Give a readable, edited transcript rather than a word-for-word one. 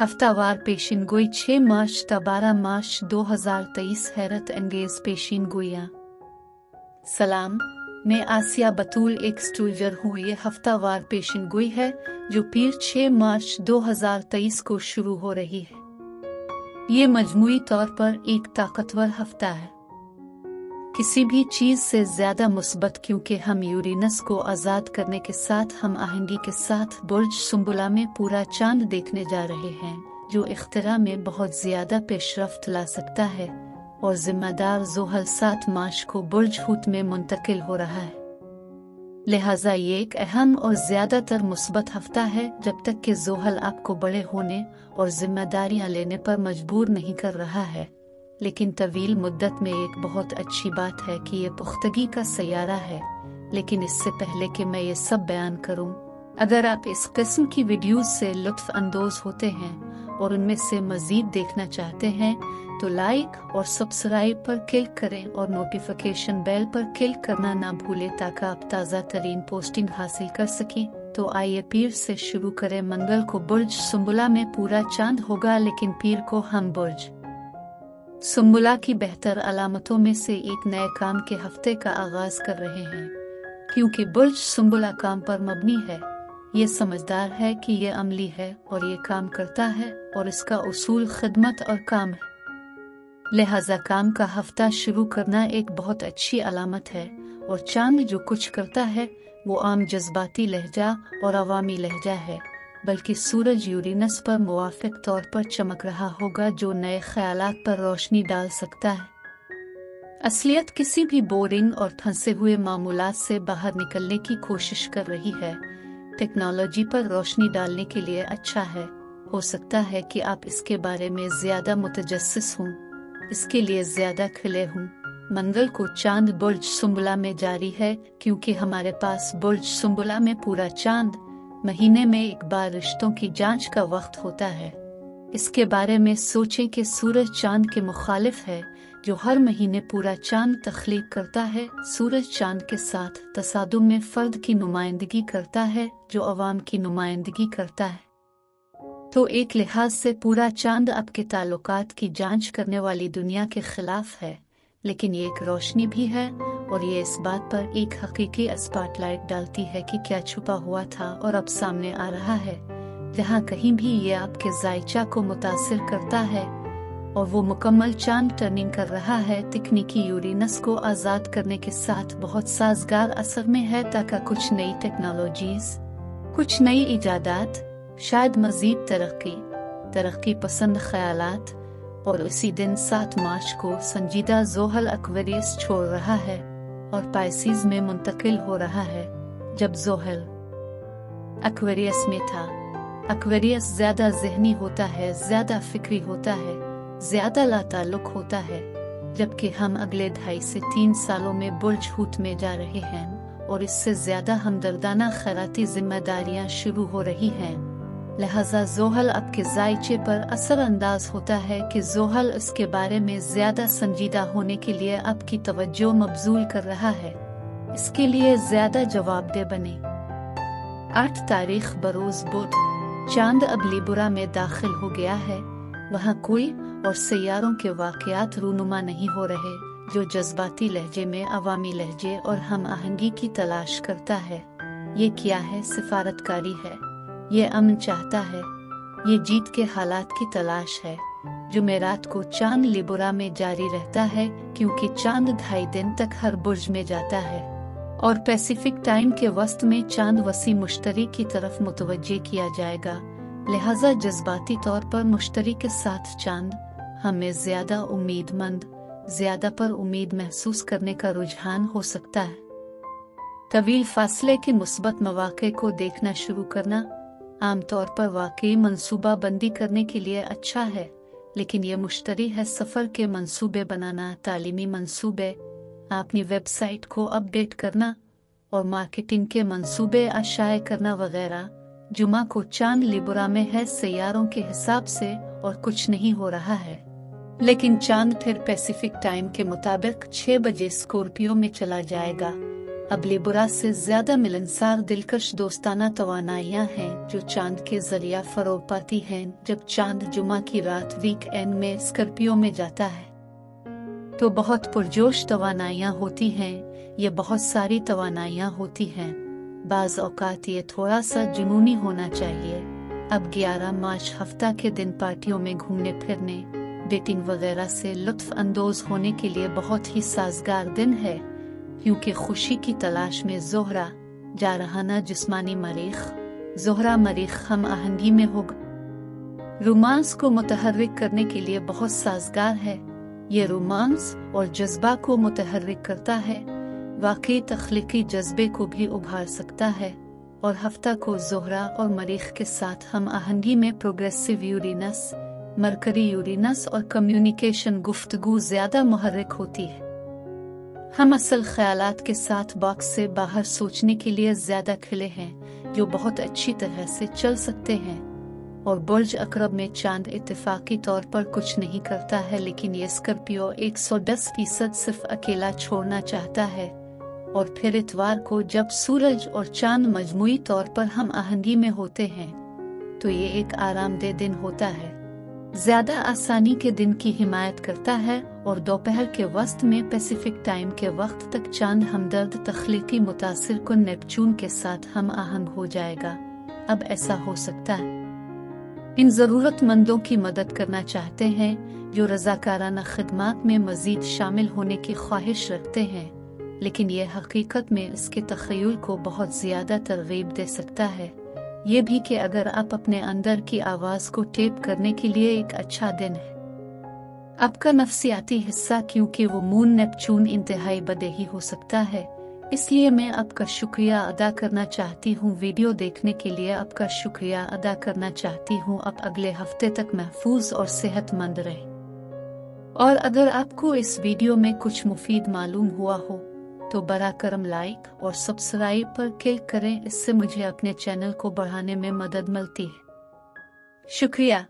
हफ्तावार पेशीन गोई 6 मार्च से 12 मार्च 2023। हैरत अंगेज पेशीन गोइया। सलाम, मैं आसिया बतूल एक स्टूजर हूँ। ये हफ्तावार पेशीन गोई है जो पीर 6 मार्च 2023 को शुरू हो रही है। ये मजमुई तौर पर एक ताकतवर हफ्ता है, किसी भी चीज से ज्यादा मुस्बत, क्योंकि हम यूरेनस को आजाद करने के साथ हम आहंगी के साथ बुर्ज सुम्बुला में पूरा चांद देखने जा रहे हैं, जो इख्तरा में बहुत ज्यादा पेशरफ्त ला सकता है। और जिम्मेदार जोहल 7 मार्च को बुर्ज हूत में मुंतकिल हो रहा है। लिहाजा ये एक अहम और ज्यादातर मुस्बत हफ्ता है, जब तक कि जोहल आपको बड़े होने और जिम्मेदारियां लेने पर मजबूर नहीं कर रहा है। लेकिन तवील मुद्दत में एक बहुत अच्छी बात है कि ये पुख्तगी का सयारा है। लेकिन इससे पहले कि मैं ये सब बयान करूं, अगर आप इस किस्म की वीडियोस से लुत्फ अंदोज होते हैं और उनमें से मज़ीद देखना चाहते हैं तो लाइक और सब्सक्राइब पर क्लिक करें और नोटिफिकेशन बेल पर क्लिक करना ना भूलें, ताकि आप ताज़ा तरीन पोस्टिंग हासिल कर सकें। तो आइए पीर से शुरू करें। मंगल को बुर्ज सुम्बुला में पूरा चांद होगा, लेकिन पीर को हम बुर्ज सुम्बुला की बेहतर अलामतों में से एक नए काम के हफ्ते का आगाज कर रहे हैं, क्योंकि बुर्ज सुम्बुला काम पर मबनी है। ये समझदार है कि ये अमली है और ये काम करता है, और इसका उसूल खिदमत और काम है। लिहाजा काम का हफ्ता शुरू करना एक बहुत अच्छी अलामत है। और चांद जो कुछ करता है वो आम जज्बाती लहजा और अवामी लहजा है, बल्कि सूरज यूरेनस पर मुवाफिक तौर पर चमक रहा होगा, जो नए ख्यालात पर रोशनी डाल सकता है। असलियत किसी भी बोरिंग और फंसे हुए मामूलात से बाहर निकलने की कोशिश कर रही है। टेक्नोलॉजी पर रोशनी डालने के लिए अच्छा है। हो सकता है कि आप इसके बारे में ज्यादा मुतजस्सिस हों, इसके लिए ज्यादा खिले हों। मंगल को चांद बुर्ज सुम्बुला में जारी है, क्योंकि हमारे पास बुर्ज सुम्बुला में पूरा चांद महीने में एक बार रिश्तों की जांच का वक्त होता है। इसके बारे में सोचें कि सूरज चांद के मुखालिफ है, जो हर महीने पूरा चांद तख्लीक करता है। सूरज चांद के साथ तसादुम में फर्द की नुमाइंदगी करता है, जो अवाम की नुमाइंदगी करता है। तो एक लिहाज से पूरा चांद आपके ताल्लुकात की जांच करने वाली दुनिया के खिलाफ है, लेकिन ये एक रोशनी भी है। और ये इस बात पर एक हकीकी स्पॉटलाइट डालती है कि क्या छुपा हुआ था और अब सामने आ रहा है। जहाँ कहीं भी ये आपके ज़ायचा को मुतासिर करता है और वो मुकम्मल चांद टर्निंग कर रहा है, तकनीकी यूरेनस को आज़ाद करने के साथ बहुत साजगार असर में है, ताकि कुछ नई टेक्नोलॉजीज, कुछ नई ईजादात, शायद मज़ीद तरक्की पसंद ख्यालात। और उसी दिन 7 मार्च को संजीदा जोहल एक्वेरियस छोड़ रहा है और पाइसिस में मुंतकिल हो रहा है। जब जोहल एक्वेरियस में था, एक्वेरियस ज्यादा ज़हनी होता है, ज्यादा फिक्री होता है, ज्यादा लाताल्लुक होता है, जबकि हम अगले 2.5 से 3 सालों में बुर्ज हूत में जा रहे हैं और इससे ज्यादा हमदर्दाना खैराती जिम्मेदारियां शुरू हो रही हैं। लिहाजा जोहल आपके जायचे पर असर अंदाज होता है कि जोहल उसके बारे में ज्यादा संजीदा होने के लिए आपकी तवज्जो मबजूल कर रहा है, इसके लिए ज्यादा जवाबदेह बने। 8 तारीख बरोज बुध चांद अब लिब्रा में दाखिल हो गया है। वहाँ कोई और सैयारों के वाकयात रूनुमा नहीं हो रहे, जो जज्बाती लहजे में अवामी लहजे और हम आहंगी की तलाश करता है। ये क्या है? सिफारतकारी है। ये अमन चाहता है, ये जीत के हालात की तलाश है। जुमेरात को चांद लिब्रा में जारी रहता है, क्योंकि चांद 2.5 दिन तक हर बुर्ज में जाता है। और पैसिफिक टाइम के वस्त में चांद वसी मुश्तरी की तरफ मुतवज्जे किया जाएगा। लिहाजा जज्बाती तौर पर मुश्तरी के साथ चांद हमें ज्यादा उम्मीदमंद, ज्यादा पर उम्मीद महसूस करने का रुझान हो सकता है। तवील फासले के मुस्बत मवाक़े को देखना शुरू करना आमतौर पर वाकई मंसूबा बंदी करने के लिए अच्छा है, लेकिन यह मुश्तरी है सफ़र के मंसूबे बनाना, तालीमी मंसूबे, अपनी वेबसाइट को अपडेट करना और मार्केटिंग के मंसूबे आशाए करना वगैरह। जुमा को चांद लिब्रा में है सैयारों के हिसाब से और कुछ नहीं हो रहा है, लेकिन चांद फिर पैसिफिक टाइम के मुताबिक 6 बजे स्कॉर्पियो में चला जाएगा। अबलेबुरा से ज्यादा मिलनसार दिलकश दोस्ताना तवानाइयाँ हैं जो चांद के जरिया फरोग पाती हैं। जब चांद जुमा की रात वीकेंड में स्कॉर्पियो में जाता है तो बहुत पुरजोश तवानाइयाँ होती हैं। ये बहुत सारी तवानाइयाँ होती हैं। बाज़ औक़ात ये थोड़ा सा जुनूनी होना चाहिए। अब 11 मार्च हफ्ता के दिन पार्टियों में घूमने फिरने, डेटिंग वगैरह से लुत्फ अंदोज होने के लिए बहुत ही साजगार दिन है, क्योंकि खुशी की तलाश में जोहरा जा रहा ना जिस्मानी मरीख जोहरा मरीख हम आहंगी में होगा। रोमांस को मुतहर्रिक करने के लिए बहुत साजगार है। ये रोमांस और जज्बा को मुतहर्रिक करता है, वाकई तख्लीकी जज्बे को भी उभार सकता है। और हफ्ता को जोहरा और मरीख के साथ हम आहंगी में प्रोग्रेसिव यूरेनस, मरकरी यूरेनस और कम्युनिकेशन गुफ्तगू ज्यादा मुहर्रिक होती है। हम असल ख्यालात के साथ बॉक्स से बाहर सोचने के लिए ज्यादा खिले हैं, जो बहुत अच्छी तरह से चल सकते हैं। और बुर्ज अकरब में चांद इत्तेफाकी तौर पर कुछ नहीं करता है, लेकिन ये स्कॉर्पियो 110% सिर्फ अकेला छोड़ना चाहता है। और फिर इतवार को जब सूरज और चांद मजमुई तौर पर हम आहंगी में होते हैं तो ये एक आरामदेह दिन होता है, ज्यादा आसानी के दिन की हिमायत करता है। और दोपहर के वक्त में पैसिफिक टाइम के वक्त तक चांद हमदर्द तख्लीकी मुतासिर को नेपच्यून के साथ हम आहंग हो जाएगा। अब ऐसा हो सकता है इन ज़रूरतमंदों की मदद करना चाहते हैं जो रजाकाराना खिदमात में मजीद शामिल होने की ख्वाहिश रखते हैं, लेकिन यह हकीकत में इसके तख़य्युल को बहुत ज़्यादा तरगीब दे सकता है। ये भी कि अगर आप अपने अंदर की आवाज़ को टेप करने के लिए एक अच्छा दिन है। आपका नफ्सियाती हिस्सा, क्योंकि वो मून नेपच्यून, इंतहाई बदेही हो सकता है। इसलिए मैं आपका शुक्रिया अदा करना चाहती हूँ। वीडियो देखने के लिए आपका शुक्रिया अदा करना चाहती हूँ। आप अगले हफ्ते तक महफूज और सेहतमंद रहें। और अगर आपको इस वीडियो में कुछ मुफीद मालूम हुआ हो तो बड़ा करम लाइक और सब्सक्राइब पर क्लिक करें। इससे मुझे अपने चैनल को बढ़ाने में मदद मिलती है। शुक्रिया।